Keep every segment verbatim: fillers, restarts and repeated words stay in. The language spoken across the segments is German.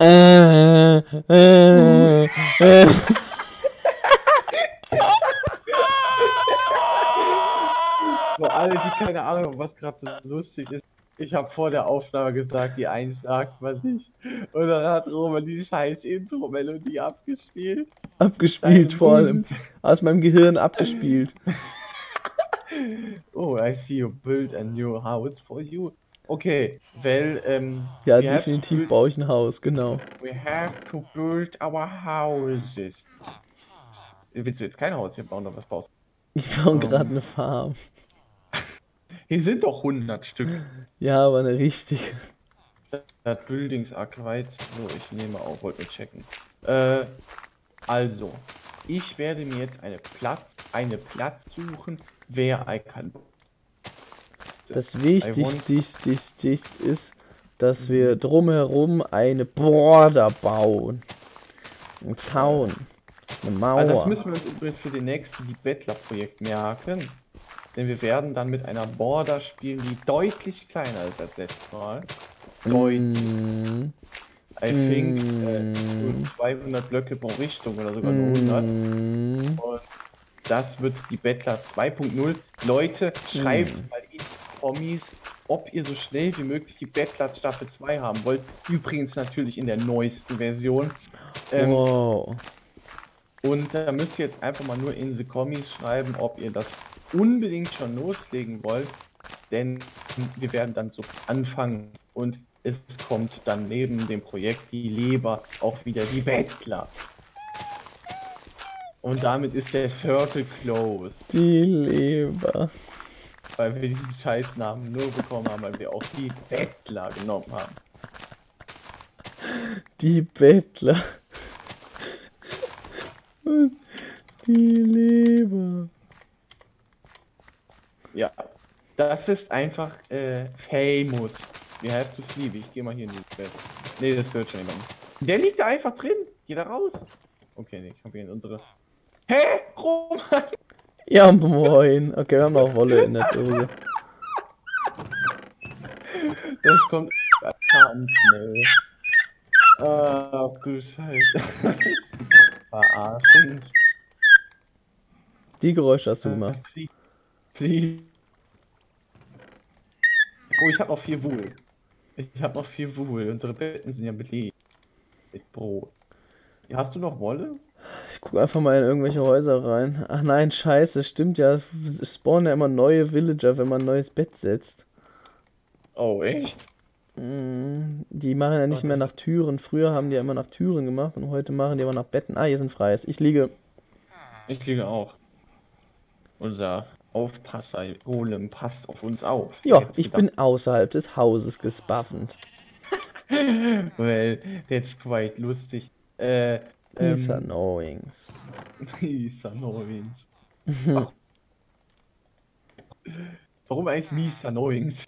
Äh, äh, äh. Für alle, die keine Ahnung haben, was gerade so lustig ist, ich habe vor der Aufnahme gesagt, die eins sagt man nicht. Und dann hat Roman die scheiß Intro-Melodie abgespielt. Abgespielt Dein vor allem. Aus meinem Gehirn abgespielt. Oh, I see you build a new house for you. Okay, well, ähm... ja, we definitiv baue ich ein Haus, genau. We have to build our houses. Willst du jetzt kein Haus hier bauen, oder was baust du? Ich baue um. gerade eine Farm. Hier sind doch hundert Stück. Ja, aber eine richtige. Das Buildings are quite... So, ich nehme auch, wollte mir checken. Äh, also. Ich werde mir jetzt eine Platz, eine Platz suchen, wer ich kann. Das Wichtigste ist, dass wir drumherum eine Border bauen. Einen Zaun. Eine Mauer. Also das müssen wir uns übrigens für den nächsten die Bettler-Projekt merken. Denn wir werden dann mit einer Border spielen, die deutlich kleiner ist als letztes Mal. Deutlich. Mm. I think mm. äh, zweihundert Blöcke pro Richtung oder sogar nur hundert. Mm. Und das wird die Bettler zwei punkt null. Leute, schreibt mm. mal in die Kommis, ob ihr so schnell wie möglich die Bettler Staffel zwei haben wollt. Übrigens natürlich in der neuesten Version. Ähm, wow. Und da müsst ihr jetzt einfach mal nur in die Kommis schreiben, ob ihr das unbedingt schon loslegen wollt. Denn wir werden dann so anfangen und es kommt dann neben dem Projekt die Leber auch wieder die Bettler. Und damit ist der Circle closed. Die Leber. Weil wir diesen Scheißnamen nur bekommen haben, weil wir auch die Bettler genommen haben. Die Bettler. Und die Leber. Ja, das ist einfach äh, famous. Wir have to sleep. Ich gehe mal hier in die Bett. Ne, das hört schon jemand. Der liegt da einfach drin. Geh da raus. Okay, ne, ich hab hier in unsere... Hä? Hey, Roman! Ja, moin. Okay, wir haben auch Wolle in der Dose. Das kommt... Nee. Ah, du Scheiße. Verarschen. Die Geräusche hast du gemacht. Please. Oh, ich hab noch vier Wohl. Ich hab noch viel Wohl. Unsere Betten sind ja belegt. Mit Brot. Hast du noch Wolle? Ich guck einfach mal in irgendwelche Häuser rein. Ach nein, scheiße, stimmt ja. Es spawnen ja immer neue Villager, wenn man ein neues Bett setzt. Oh, echt? Die machen ja nicht mehr nach Türen. Früher haben die ja immer nach Türen gemacht und heute machen die aber nach Betten. Ah, hier sind freies. Ich liege. Ich liege auch. Unser Aufpasser Golem passt auf uns auf. Ja, jetzt ich gedacht. bin außerhalb des Hauses gespaffend. Well, that's quite lustig. Äh, These ähm, annoyings. These annoyings. Warum eigentlich These annoyings?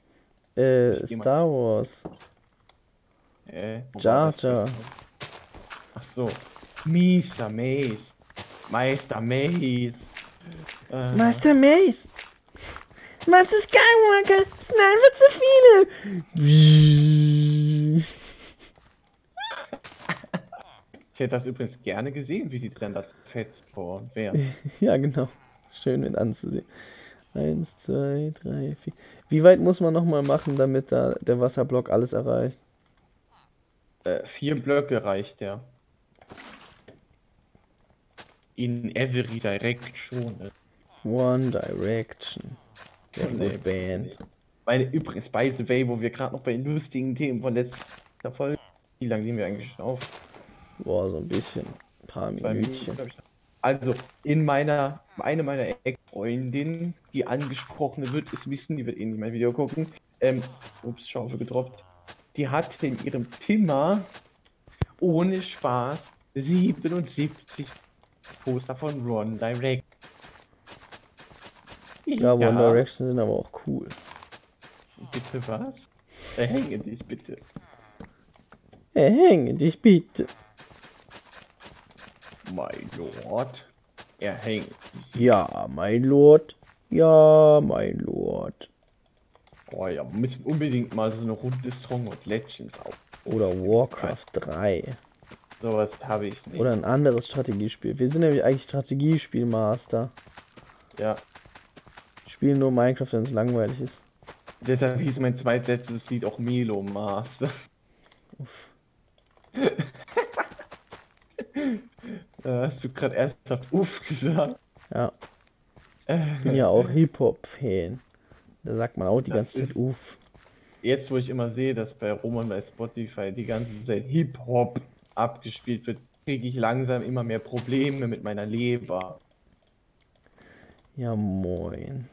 Äh, Star Wars. Äh, Jar Jar. Ach so. Mister Maze. Meister Maze. Äh. Meister Maze. Meister Skywalker. Das sind einfach zu viele. Ich hätte das übrigens gerne gesehen, wie die drin da fetzt vor und wer. Ja, genau. Schön mit anzusehen. Eins, zwei, drei, vier. Wie weit muss man nochmal machen, damit da der Wasserblock alles erreicht? Äh, vier Blöcke reicht der. In every direction. One Direction. Der nee, Band. Nee. Meine übrigens, by the way, wo wir gerade noch bei den lustigen Themen von letzter Folge. Wie lange nehmen wir eigentlich schon auf? Boah, so ein bisschen. Ein paar Minütchen. Also, in meiner, eine meiner Ex-Freundinnen, die angesprochene wird, ist wissen, die wird eh nicht mein Video gucken. Ähm, ups, Schaufel gedroppt. Die hat in ihrem Zimmer, ohne Spaß, siebenundsiebzig Poster von One Direction. Ja, One ja. Direction sind aber auch cool. Bitte was? Erhänge dich bitte. Erhänge dich bitte. Mein Lord. Erhänge dich. Ja, mein Lord. Ja, mein Lord. Oh ja, wir müssen unbedingt mal so eine Runde Stronghold Legends auf. Oder Warcraft drei. Sowas habe ich nicht. Oder ein anderes Strategiespiel. Wir sind nämlich eigentlich Strategiespielmaster. Ja. Ich spiele nur Minecraft, wenn es langweilig ist. Deshalb hieß mein zweitletztes Lied auch Milo Master. Uff. Da hast du gerade ernsthaft Uff gesagt. Ja. Ich bin ja auch Hip-Hop-Fan. Da sagt man auch die das ganze Zeit Uff. Jetzt, wo ich immer sehe, dass bei Roman bei Spotify die ganze Zeit Hip-Hop abgespielt wird, kriege ich langsam immer mehr Probleme mit meiner Leber. Ja, moin.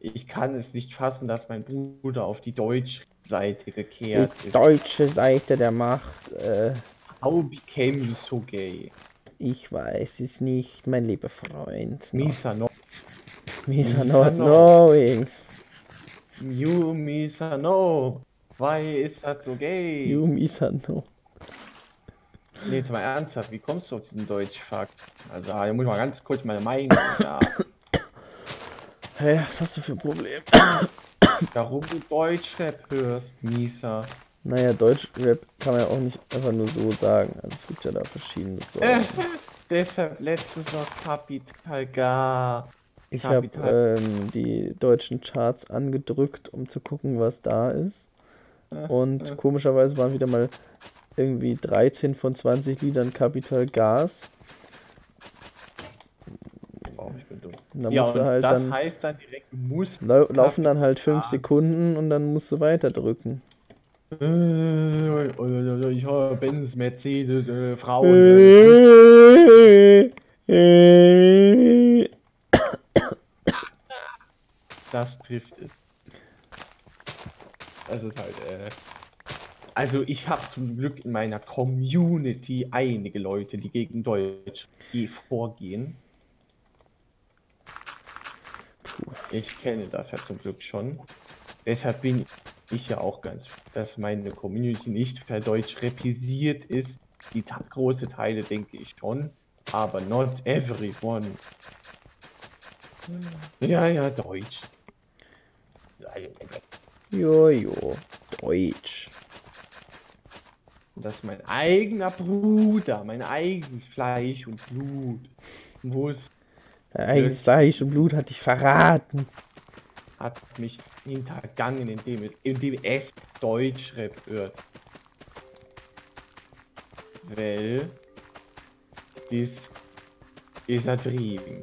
Ich kann es nicht fassen, dass mein Bruder auf die deutsche Seite gekehrt die ist. Die deutsche Seite der Macht. Äh, How became you so gay? Ich weiß es nicht, mein lieber Freund. Misa no. Misa not knowings. You Misa no. Why is that so gay? You Misa no. Nee, jetzt mal ernsthaft, wie kommst du auf diesen Deutschfakt? Also, da muss ich mal ganz kurz meine Meinung sagen. Hey, was hast du für ein Problem? Warum du Deutschrap hörst, Misa? Naja, Deutschrap kann man ja auch nicht einfach nur so sagen. Also es gibt ja da verschiedene Sorten. Deshalb letztens noch Capital Bra. Ich habe ähm, die deutschen Charts angedrückt, um zu gucken, was da ist. Und komischerweise waren wieder mal irgendwie dreizehn von zwanzig Liedern Capital Gas. Da ja, musst du halt das dann, heißt dann direkt, du musst lau laufen dann halt fünf Sekunden und dann musst du weiter drücken. Ich habe Benz, Mercedes, äh, Frauen. Das trifft es. Das ist halt, äh. Also, ich habe zum Glück in meiner Community einige Leute, die gegen Deutsch vorgehen. Ich kenne das ja zum Glück schon. Deshalb bin ich ja auch ganz froh, dass meine Community nicht verdeutsch repisiert ist. Die große Teile denke ich schon, aber not everyone. Ja, ja, Deutsch. Jojo, jo, Deutsch. Dass mein eigener Bruder, mein eigenes Fleisch und Blut muss. Dein eigenes Fleisch und Blut hat dich verraten. Hat mich hintergangen, indem, indem es Deutschrap hört. Weil dies ist ertrieben.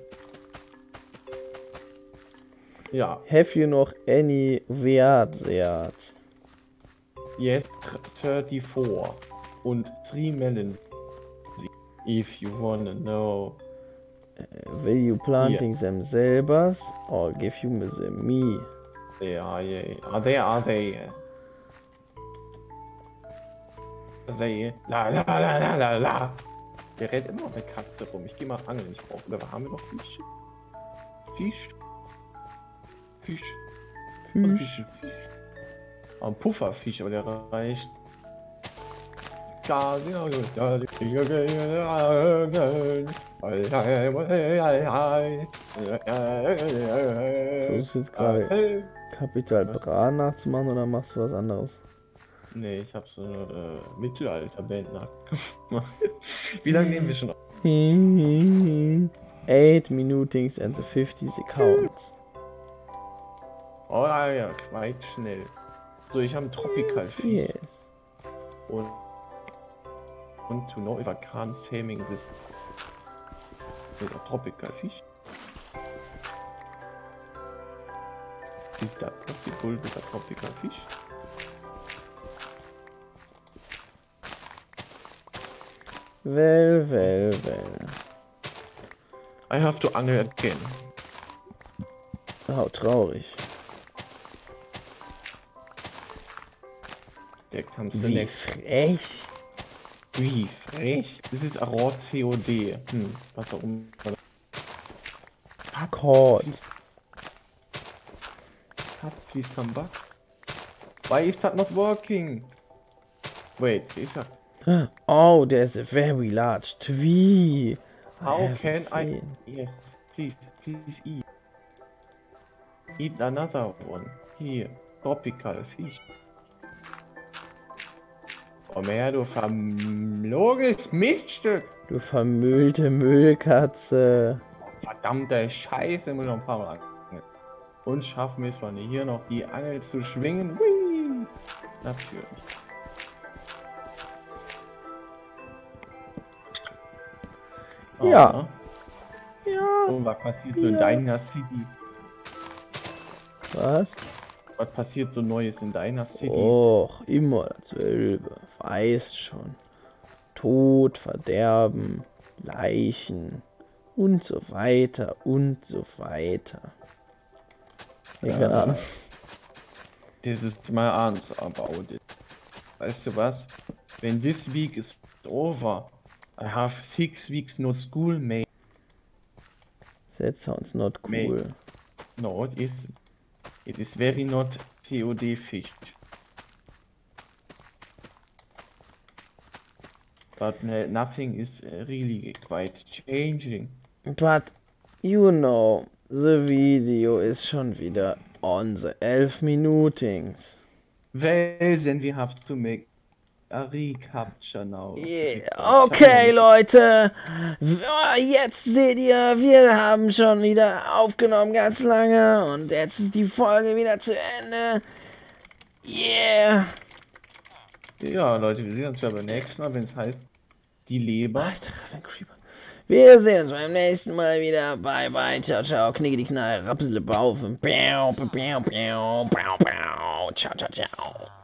Ja. Have you noch any Wertsatz? Yes, vierunddreißig. Und three melon. If you wanna know. Will you planting yeah. them selbers or give you them me? They are, yeah. Are they, are they? Are they? La la la la la la. Der rennt immer auf der Katze rum. Ich geh mal angeln. Ich brauche. Oder haben wir noch Fisch? Fisch? Fisch? Fisch? Fisch? Fisch? Oh, ein Pufferfisch, aber der reicht. Versuchst du jetzt gerade Capital Bra nachzumachen oder machst du was anderes? Nee, ich hab so eine äh, Mittelalter-Band nachgemacht. Wie lange nehmen wir schon auf? eight minutings and the fifty accounts. Oh ja, ja, quite schnell. So, ich habe einen Tropical. Yes. Und Und to know if I can't saving this with a tropical fish. Is that possible with a tropical fish? Well, well, well. I have to angle again. Oh, traurig. Der kam zunächst. Wie frech. Wie frech? Das ist Aror C O D. Hm, was da oben. Packord. Please come back. Why is that not working? Wait, is that? Oh, there's a very large tree. How can I? Yes, please, please eat. Eat another one. Here, tropical fish. Komm her, du vermloges Miststück! Du vermüllte Müllkatze! Verdammte Scheiße, muss noch ein paar Mal angeln. Und schaffen wir es von hier noch die Angel zu schwingen? Whee! Natürlich. Oh, ja. Ne? Ja. Und was passiert ja. so in deiner City? Was? Was passiert so Neues in deiner City? Och, immer dasselbe. Weiß schon. Tod, Verderben, Leichen und so weiter und so weiter. Ja. Keine Ahnung. Das ist my answer about it. Weißt du was? Wenn this week is over, I have six weeks no school, mate. That sounds not cool. Mate. No, it is. It is very not C O D fish. But nothing is really quite changing. But you know, the video is schon wieder on the elf minutings. Well, then we have to make a recapture now. Yeah. Okay, Leute. Jetzt seht ihr, wir haben schon wieder aufgenommen ganz lange und jetzt ist die Folge wieder zu Ende. Yeah. Ja, Leute, wir sehen uns ja beim nächsten Mal, wenn es heißt die Leber. Ach, ich dachte gerade ein Creeper. Wir sehen uns beim nächsten Mal wieder. Bye, bye, ciao, ciao, knicke die Knall, rapsle Baufen. Ciao, ciao, ciao.